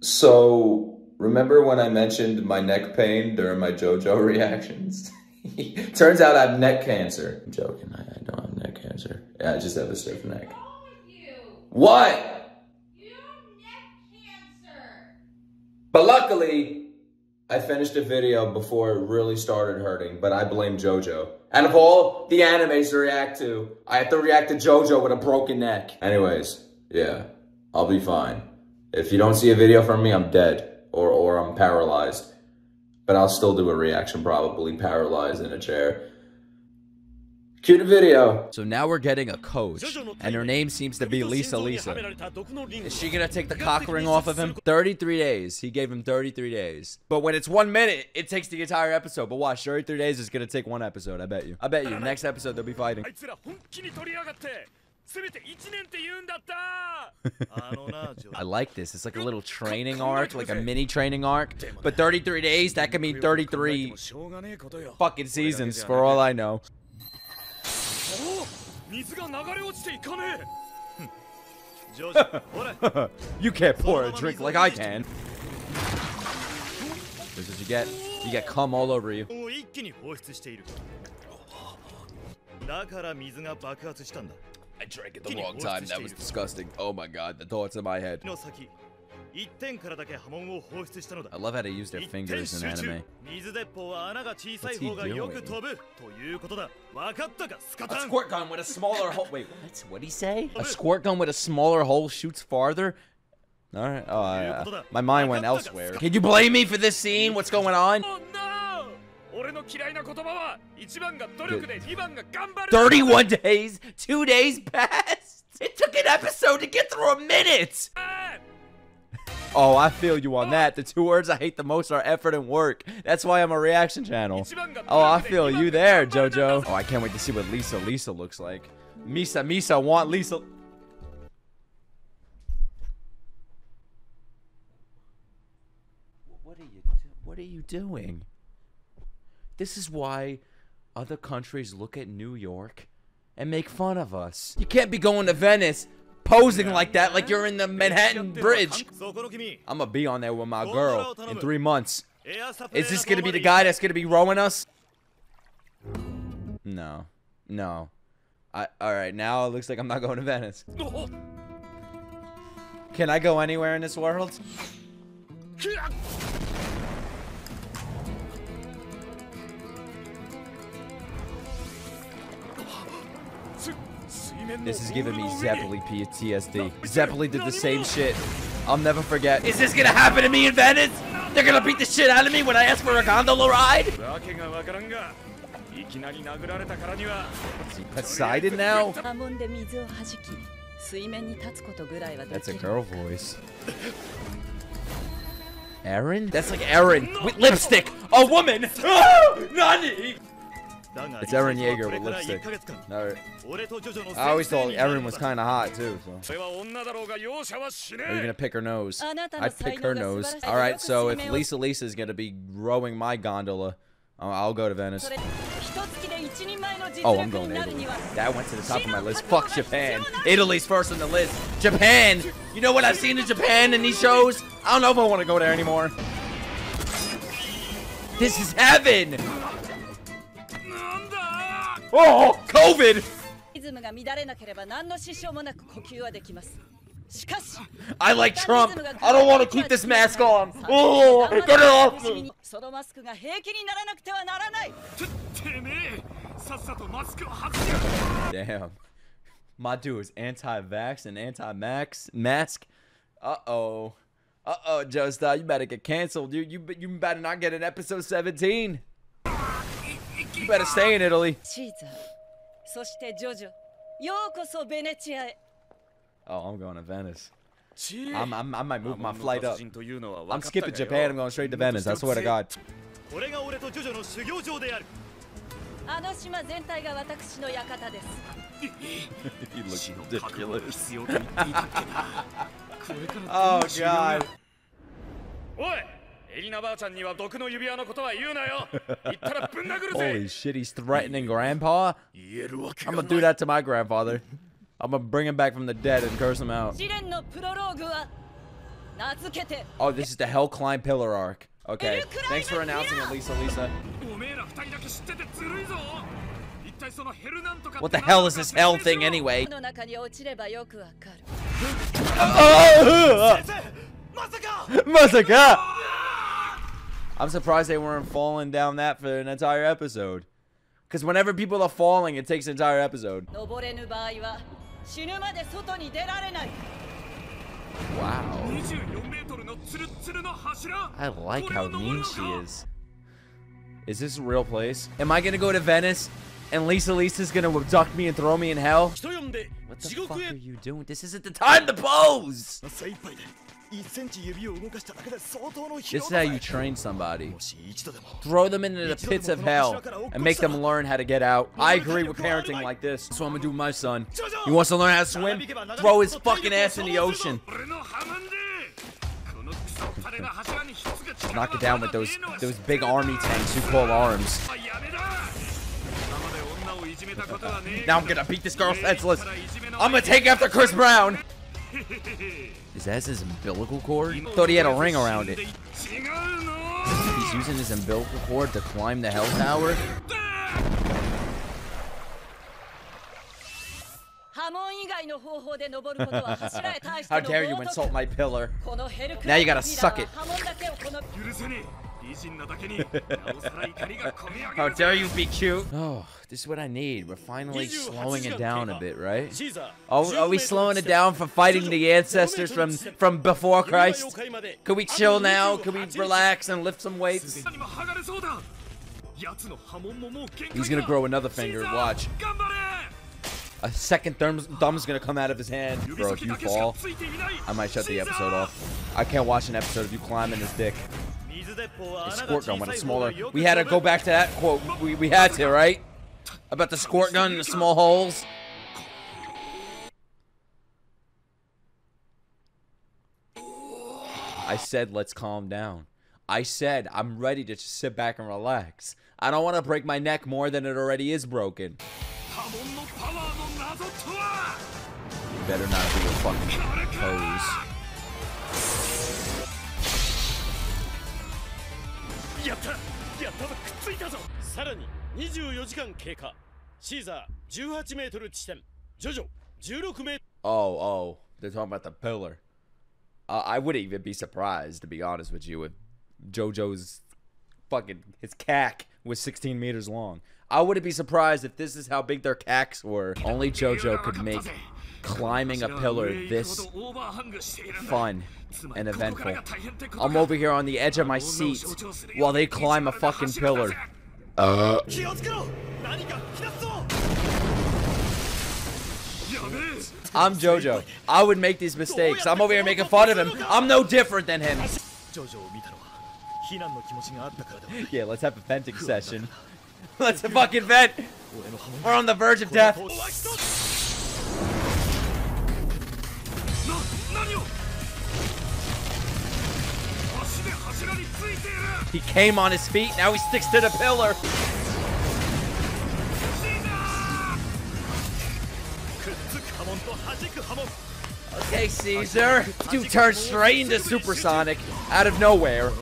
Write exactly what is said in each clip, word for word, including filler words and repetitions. So remember when I mentioned my neck pain during my JoJo reactions? Turns out I have neck cancer. I'm joking, I, I don't have neck cancer. Yeah, I just have a stiff neck. You? What? You have neck cancer. But luckily, I finished a video before it really started hurting, but I blame JoJo. Out of all the animes to react to, I have to react to JoJo with a broken neck. Anyways, yeah, I'll be fine. If you don't see a video from me, I'm dead, or, or I'm paralyzed. But I'll still do a reaction, probably paralyzed in a chair. Cue the video. So now we're getting a coach, and her name seems to be Lisa Lisa. Is she gonna take the cock ring off of him? thirty-three days. He gave him thirty-three days. But when it's one minute, it takes the entire episode. But watch, thirty-three days is gonna take one episode, I bet you. I bet you, next episode they'll be fighting. I like this. It's like a little training arc, like a mini training arc. But thirty-three days, that could mean thirty-three fucking seasons for all I know. You can't pour a drink like I can. This is what you get. You get cum all over you. I drank it the wrong time. That was disgusting. Oh my god, the thoughts in my head. I love how they use their fingers in anime. What's he doing? A squirt gun with a smaller hole. Wait, what? What'd he say? A squirt gun with a smaller hole shoots farther? Alright. Oh, uh, my mind went elsewhere. Can you blame me for this scene? What's going on? thirty-one days? two days passed? It took an episode to get through a minute! Oh, I feel you on that. The two words I hate the most are effort and work. That's why I'm a reaction channel. Oh, I feel you there, JoJo. Oh, I can't wait to see what Lisa Lisa looks like. Misa Misa want Lisa... What are you, what are you doing? This is why other countries look at New York and make fun of us. You can't be going to Venice posing like that, like you're in the Manhattan Bridge. I'm gonna be on there with my girl in three months. Is this gonna be the guy that's gonna be rowing us? No, no. I, all right, now it looks like I'm not going to Venice. Can I go anywhere in this world? This is giving me Zeppeli P T S D. Zeppeli did the same shit. I'll never forget. Is this gonna happen to me in Venice? They're gonna beat the shit out of me when I ask for a gondola ride? Is he Poseidon now? That's a girl voice. Eren? That's like Eren with lipstick. A woman. Oh, Nani! It's Eren Yeager with lipstick. No. I always thought Eren was kind of hot too. So. Are you gonna pick her nose? I'd pick her nose. All right, so if Lisa Lisa is gonna be rowing my gondola, uh, I'll go to Venice. Oh, I'm going to Italy. That went to the top of my list. Fuck Japan. Italy's first on the list. Japan. You know what I've seen in Japan in these shows? I don't know if I want to go there anymore. This is heaven. Oh, COVID! I like Trump. I don't want to keep this mask on. Oh, get it off me. Damn. My dude is anti-vax and anti-max mask. Uh-oh. Uh-oh, Joe Star, you better get canceled, dude. You, you better not get an episode seventeen. You better stay in Italy. Oh, I'm going to Venice. I'm, I'm, I might move my flight up. I'm skipping Japan. I'm going straight to Venice. I swear to God. He looks ridiculous. Oh, God. Holy shit, he's threatening grandpa? I'm gonna do that to my grandfather. I'm gonna bring him back from the dead and curse him out. Oh, this is the Hell Climb Pillar Arc. Okay. Thanks for announcing it, Lisa Lisa. What the hell is this hell thing anyway? Oh! Masaka! I'm surprised they weren't falling down that for an entire episode. Because whenever people are falling, it takes an entire episode. Wow. I like how mean she is. Is this a real place? Am I gonna go to Venice and Lisa Lisa's gonna abduct me and throw me in hell? What the fuck are you doing? This isn't the time to pose! This is how you train somebody. Throw them into the pits of hell and make them learn how to get out. I agree with parenting like this. That's what I'm gonna do with my son. He wants to learn how to swim? Throw his fucking ass in the ocean. Knock it down with those those big army tanks you call arms. Now I'm gonna beat this girl senseless. I'm gonna take after Chris Brown. Is that his umbilical cord? Thought he had a ring around it. He's using his umbilical cord to climb the hell tower. How dare you insult my pillar? Now you gotta suck it. How dare you be cute? Oh, this is what I need. We're finally slowing it down a bit, right? Oh, are we slowing it down for fighting the ancestors from from before Christ? Could we chill now? Could we relax and lift some weights? He's gonna grow another finger. Watch. A second thumb's gonna come out of his hand. Bro, if you fall, I might shut the episode off. I can't watch an episode of you climbing his dick. The squirt gun when it's smaller. We had to go back to that quote. We, we had to, right? About the squirt gun and the small holes. I said, let's calm down. I said, I'm ready to just sit back and relax. I don't want to break my neck more than it already is broken. You better not do a fucking pose. Oh, oh, they're talking about the pillar. Uh, I wouldn't even be surprised, to be honest with you, if JoJo's fucking, his cack was sixteen meters long. I wouldn't be surprised if this is how big their cacks were. Only JoJo could make climbing a pillar this fun and eventful. I'm over here on the edge of my seat while they climb a fucking pillar. Uh. I'm JoJo. I would make these mistakes. I'm over here making fun of him. I'm no different than him. Yeah, let's have a venting session. Let's fucking vent. We're on the verge of death. He came on his feet, now he sticks to the pillar. Okay, Caesar. You turn straight into supersonic out of nowhere.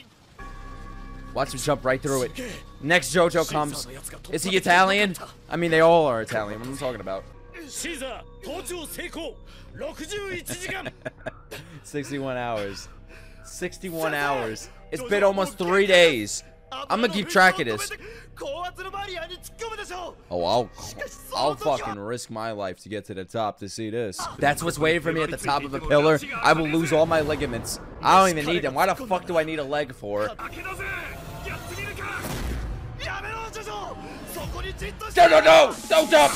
Watch him jump right through it. Next JoJo comes. Is he Italian? I mean, they all are Italian. What am I talking about? sixty-one hours. sixty-one hours. It's been almost three days. I'm gonna keep track of this. Oh, I'll, I'll fucking risk my life to get to the top to see this. That's what's waiting for me at the top of a pillar. I will lose all my ligaments. I don't even need them. Why the fuck do I need a leg for? No, no, no! Don't jump!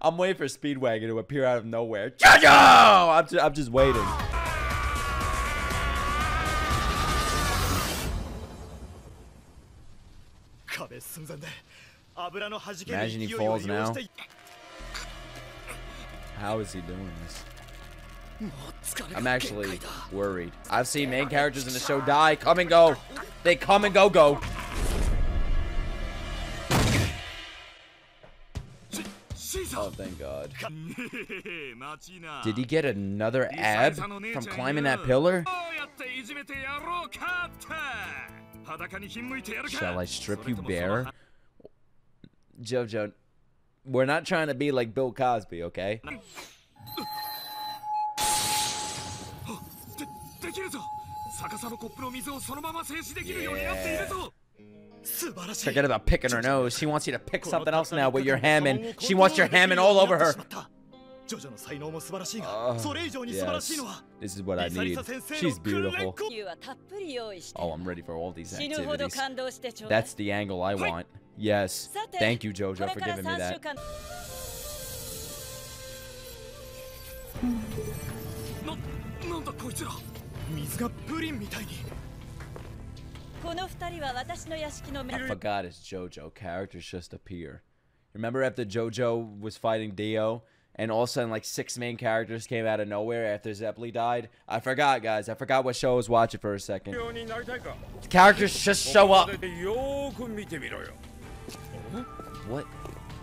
I'm waiting for Speedwagon to appear out of nowhere. JoJo! I'm, ju I'm just waiting. Imagine he falls now. How is he doing this? I'm actually worried. I've seen main characters in the show die. Come and go. They come and go go. Oh, thank God. Did he get another ab from climbing that pillar? Shall I strip you bare? JoJo, we're not trying to be like Bill Cosby, okay? Yeah. Forget about picking her nose. She wants you to pick something else now with your hamming. She wants your hamming all over her. Oh, yes. This is what I need. She's beautiful. Oh, I'm ready for all these activities. That's the angle I want. Yes. Thank you, JoJo, for giving me that. I forgot his JoJo characters just appear. Remember after JoJo was fighting Dio, and all of a sudden like six main characters came out of nowhere after Zeppeli died? I forgot, guys. I forgot what show I was watching for a second. The characters just show up. What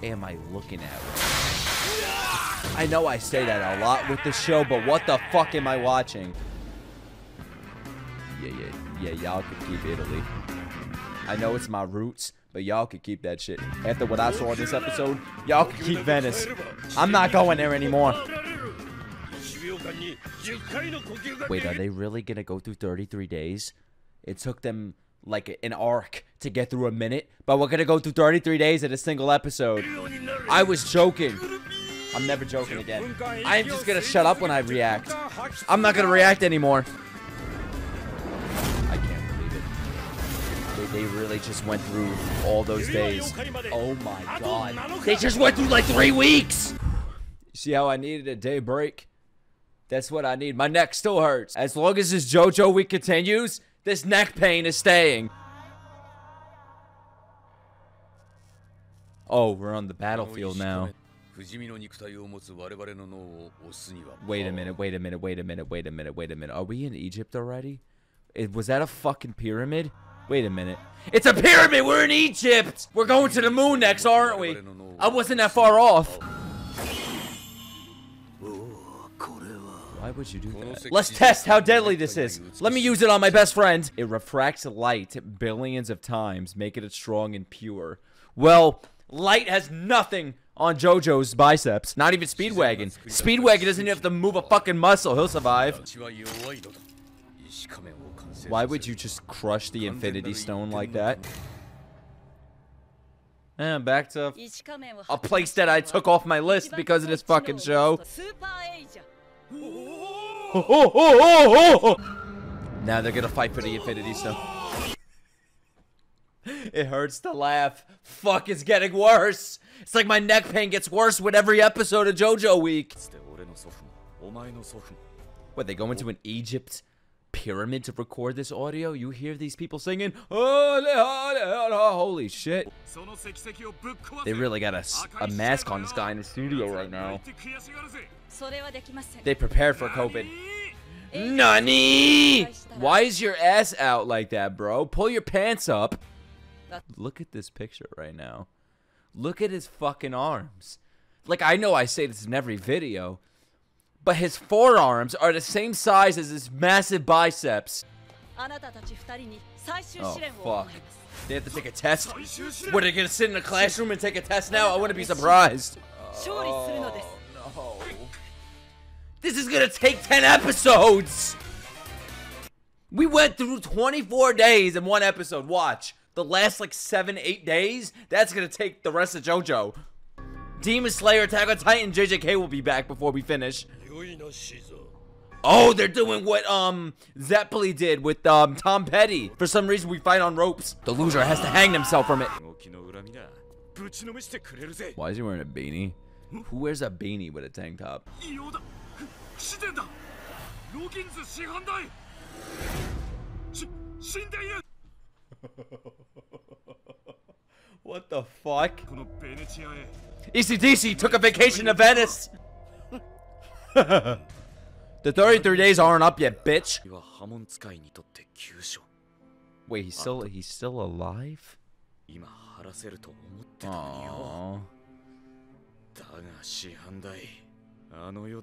am I looking at right now? I know I say that a lot with the show, but what the fuck am I watching? Yeah, yeah. Yeah, y'all could keep Italy. I know it's my roots, but y'all could keep that shit. After what I saw in this episode, y'all could keep Venice. I'm not going there anymore. Wait, are they really gonna go through thirty-three days? It took them like an arc to get through a minute, but we're gonna go through thirty-three days in a single episode. I was joking. I'm never joking again. I'm just gonna shut up when I react. I'm not gonna react anymore. They really just went through all those days. Oh my God. They just went through like three weeks. See how I needed a day break? That's what I need. My neck still hurts. As long as this JoJo week continues, this neck pain is staying. Oh, we're on the battlefield now. Wait a minute, wait a minute, wait a minute, wait a minute, wait a minute. Are we in Egypt already? It, was that a fucking pyramid? Wait a minute. It's a pyramid! We're in Egypt! We're going to the moon next, aren't we? I wasn't that far off. Why would you do that? Let's test how deadly this is. Let me use it on my best friend. It refracts light billions of times, making it strong and pure. Well, light has nothing on JoJo's biceps. Not even Speedwagon. Speedwagon doesn't even have to move a fucking muscle. He'll survive. Why would you just crush the Infinity Stone like that? And back to a place that I took off my list because of this fucking show. Oh, oh, oh, oh, oh. Now they're gonna fight for the Infinity Stone. It hurts to laugh. Fuck, it's getting worse. It's like my neck pain gets worse with every episode of JoJo Week. What, they go into an Egypt pyramid to record this audio? You hear these people singing, holy, holy, holy shit. They really got a, a mask on this guy in the studio right now. They prepared for COVID. Nani? Why is your ass out like that, bro? Pull your pants up. Look at this picture right now. Look at his fucking arms. Like, I know I say this in every video, but his forearms are the same size as his massive biceps. Oh, fuck. They have to take a test? What, are they gonna sit in a classroom and take a test now? I wouldn't be surprised. Oh, no. This is gonna take ten episodes! We went through twenty-four days in one episode. Watch. The last, like, seven, eight days? That's gonna take the rest of JoJo. Demon Slayer, Attack on Titan, J J K will be back before we finish. Oh, they're doing what um Zeppeli did with um Tom Petty. For some reason, we fight on ropes. The loser has to hang himself from it. Why is he wearing a beanie? Who wears a beanie with a tank top? What the fuck? Esidisi took a vacation to Venice. The thirty-three days aren't up yet, bitch. Wait, he's still he's still alive? Aww.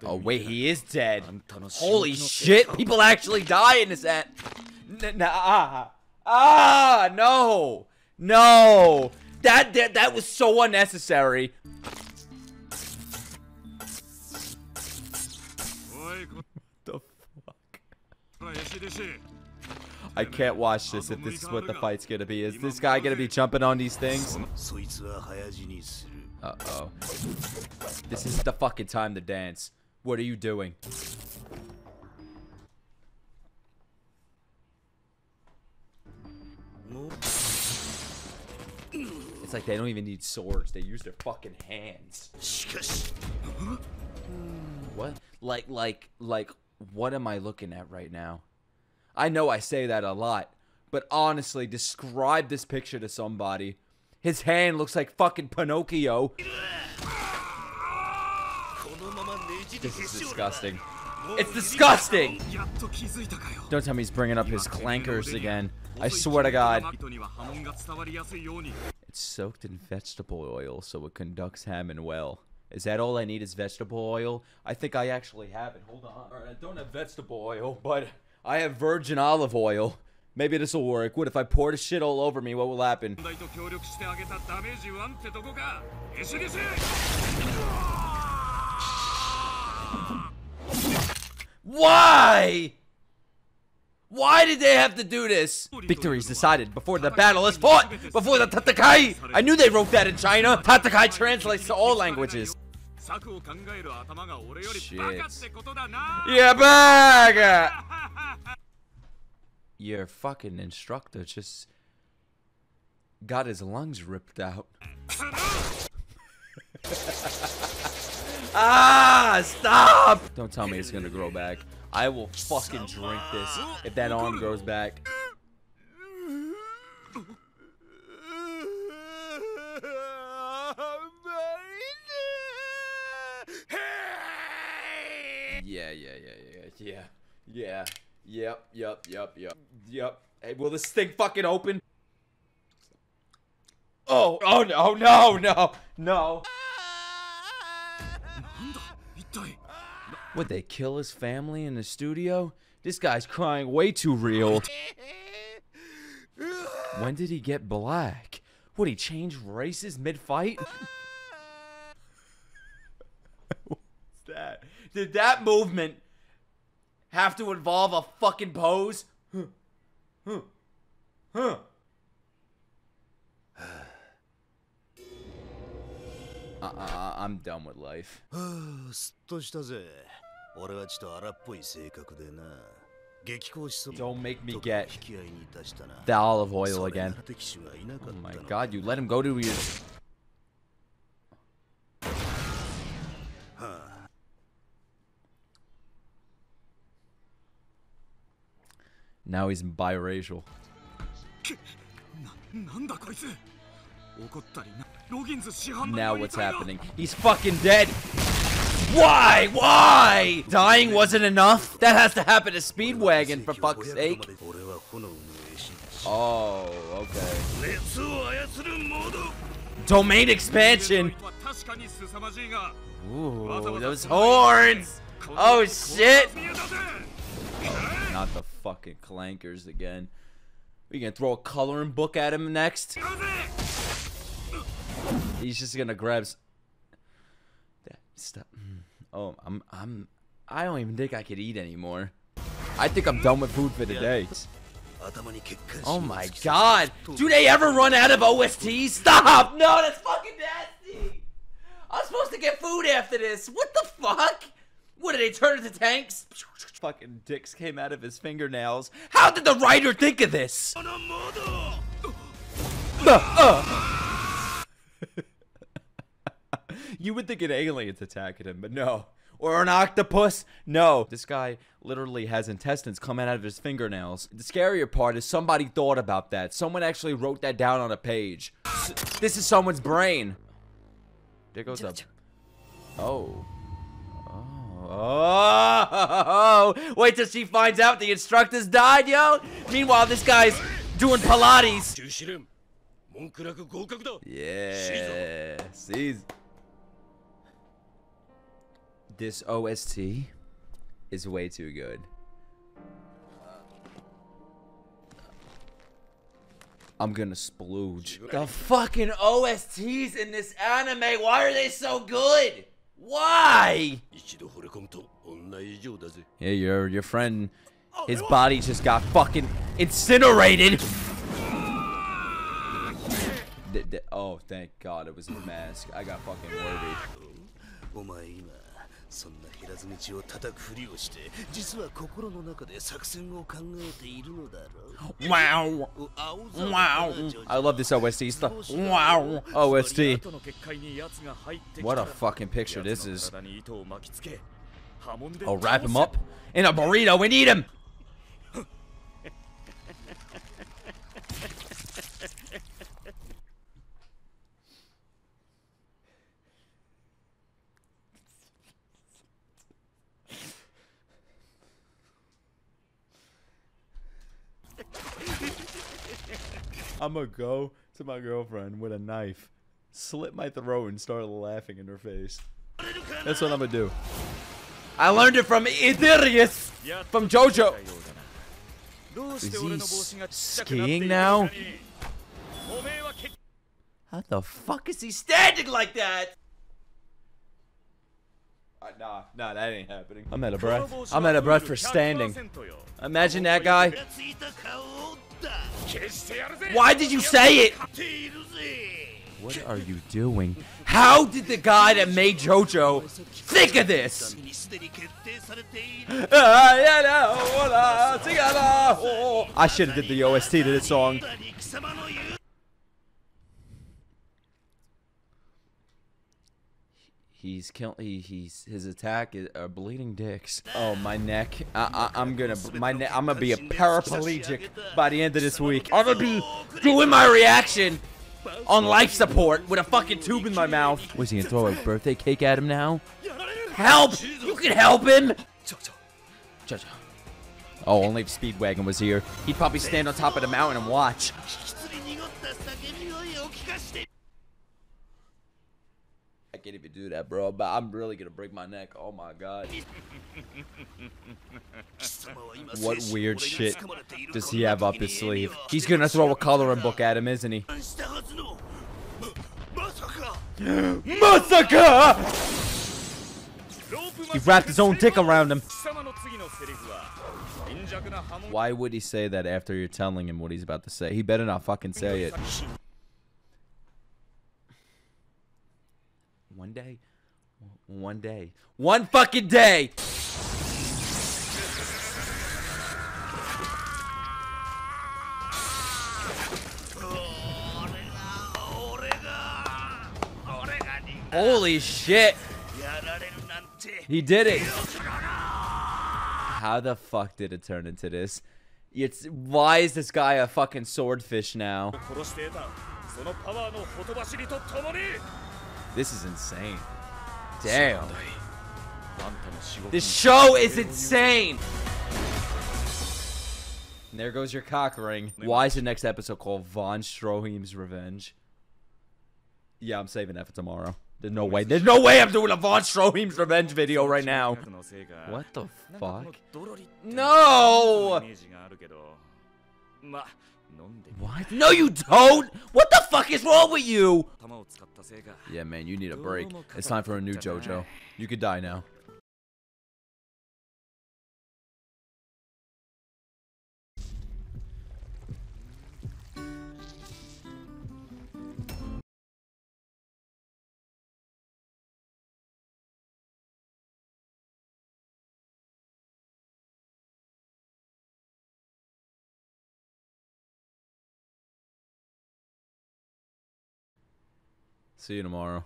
Oh wait, he is dead. Holy shit, people actually die in this at. Nah. Ah, no. No. That, that, that was so unnecessary. I can't watch this if this is what the fight's gonna be. Is this guy gonna be jumping on these things? Uh-oh. This is the fucking time to dance. What are you doing? It's like they don't even need swords. They use their fucking hands. What? Like, like, like, what am I looking at right now? I know I say that a lot, but honestly, describe this picture to somebody. His hand looks like fucking Pinocchio. This is disgusting. It's disgusting! Don't tell me he's bringing up his clankers again. I swear to God. It's soaked in vegetable oil, so it conducts Hammond well. Is that all I need is vegetable oil? I think I actually have it. Hold on. Alright, I don't have vegetable oil, but I have virgin olive oil. Maybe this will work. What if I pour this shit all over me? What will happen? Why? Why did they have to do this? Victory is decided before the battle is fought! Before the Tatakai! I knew they wrote that in China! Tatakai translates to all languages. Shit. Yeah, bag! Your fucking instructor just got his lungs ripped out. Ah, stop! Don't tell me it's gonna grow back. I will fucking drink this if that arm grows back. Yeah, yeah, yeah, yeah, yeah, yeah, yep, yep, yep, yep, yep. Hey, will this thing fucking open? Oh, oh no, no, no, no. Would they kill his family in the studio? This guy's crying way too real. When did he get black? Would he change races mid-fight? What's that? Did that movement have to involve a fucking pose? Huh. Huh. Huh. Uh-uh, I'm done with life. Don't make me get the olive oil again. Oh my god, you let him go to your... Now he's biracial. Now what's happening? He's fucking dead! Why? Why? Dying wasn't enough? That has to happen to Speedwagon, for fuck's sake. Oh, okay. Domain expansion! Ooh, those horns! Oh, shit! Oh, not the fucking clankers again. We gonna throw a coloring book at him next? He's just gonna grab. Stop. Oh, I'm. I'm. I don't even think I could eat anymore. I think I'm done with food for today. Oh my god! Do they ever run out of O S Ts? Stop! No, that's fucking nasty. I'm supposed to get food after this. What the fuck? What did they turn into tanks? Fucking dicks came out of his fingernails. How did the writer think of this? Uh, uh. You would think an alien's attacking him, but no. Or an octopus? No. This guy literally has intestines coming out of his fingernails. The scarier part is somebody thought about that. Someone actually wrote that down on a page. This is someone's brain. There goes up. Oh. Oh. Oh. Wait till she finds out the instructor's died, yo. Meanwhile, this guy's doing Pilates. Yeah. Caesar. This O S T is way too good. I'm gonna splooge. The fucking O S Ts in this anime, why are they so good? Why? Yeah, your your friend, his body just got fucking incinerated. D d oh, thank God it was a mask. I got fucking worried. Wow. Wow. I love this O S T stuff. Wow. O S T. What a fucking picture this is. I'll wrap him up in a burrito and eat him. I'm gonna go to my girlfriend with a knife, slit my throat, and start laughing in her face. That's what I'm gonna do. I learned it from Ethereus, from JoJo. Is he skiing now? How the fuck is he standing like that? Uh, nah, nah, that ain't happening. I'm out of breath. I'm out of breath for standing. Imagine that guy. Why did you say it? What are you doing? How did the guy that made JoJo think of this? I should have did the O S T to this song. He's killing. He, he's his attack is uh, bleeding dicks. Oh my neck! I, I, I'm gonna my neck. I'm gonna be a paraplegic by the end of this week. I'm gonna be doing my reaction on life support with a fucking tube in my mouth. Was he gonna throw a birthday cake at him now? Help! You can help him. Oh, only if Speedwagon was here, he'd probably stand on top of the mountain and watch. I can't even do that, bro, but I'm really gonna break my neck. Oh my God. What weird shit does he have up his sleeve? He's gonna throw a coloring book at him, isn't he? Masaka! He wrapped his own dick around him. Why would he say that after you're telling him what he's about to say? He better not fucking say it. One day, one day, one fucking day. Holy shit. He did it. How the fuck did it turn into this? It's, why is this guy a fucking swordfish now? This is insane. Damn. This show is insane. And there goes your cock ring. Why is the next episode called Von Stroheim's Revenge? Yeah, I'm saving that for tomorrow. There's no way. There's no way I'm doing a Von Stroheim's Revenge video right now. What the fuck? No! What? No, you don't! What the fuck is wrong with you? Yeah, man, you need a break. It's time for a new JoJo. You could die now. See you tomorrow.